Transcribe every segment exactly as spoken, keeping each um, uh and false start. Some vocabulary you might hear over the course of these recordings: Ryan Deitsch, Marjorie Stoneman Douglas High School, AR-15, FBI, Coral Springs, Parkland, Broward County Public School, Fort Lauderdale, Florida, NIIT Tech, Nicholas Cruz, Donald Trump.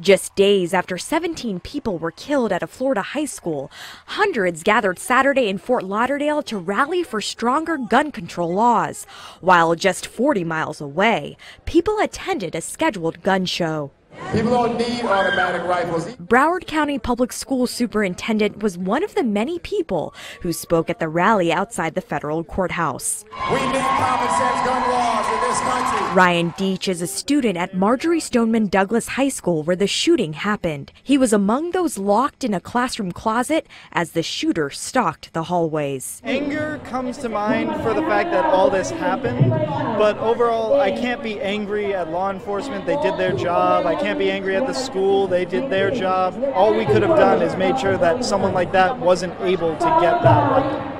Just days after seventeen people were killed at a Florida high school, hundreds gathered Saturday in Fort Lauderdale to rally for stronger gun control laws, while just forty miles away, people attended a scheduled gun show. People don't need automatic rifles. Broward County Public School Superintendent was one of the many people who spoke at the rally outside the federal courthouse. We need common sense gun laws in this country. Ryan Deitsch is a student at Marjorie Stoneman Douglas High School where the shooting happened. He was among those locked in a classroom closet as the shooter stalked the hallways. Anger comes to mind for the fact that all this happened, but overall I can't be angry at law enforcement. They did their job. I can't be angry at the school. They did their job. All we could have done is made sure that someone like that wasn't able to get that weapon.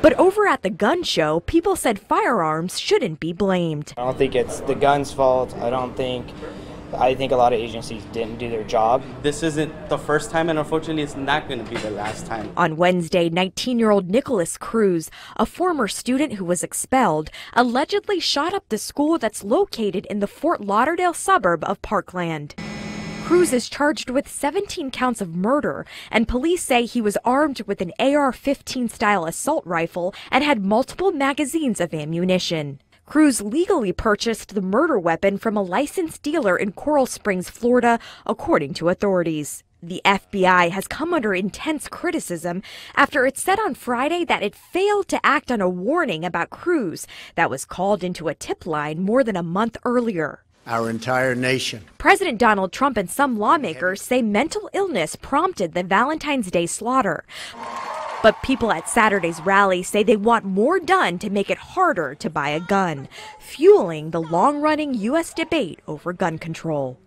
But over at the gun show, people said firearms shouldn't be blamed. I don't think it's the gun's fault. I don't think, I think a lot of agencies didn't do their job. This isn't the first time, and unfortunately it's not going to be the last time. On Wednesday, nineteen-year-old Nicholas Cruz, a former student who was expelled, allegedly shot up the school that's located in the Fort Lauderdale suburb of Parkland. Cruz is charged with seventeen counts of murder, and police say he was armed with an A R fifteen style assault rifle and had multiple magazines of ammunition. Cruz legally purchased the murder weapon from a licensed dealer in Coral Springs, Florida, according to authorities. The F B I has come under intense criticism after it said on Friday that it failed to act on a warning about Cruz that was called into a tip line more than a month earlier. Our entire nation. President Donald Trump and some lawmakers say mental illness prompted the Valentine's Day slaughter. But people at Saturday's rally say they want more done to make it harder to buy a gun, fueling the long-running U S debate over gun control.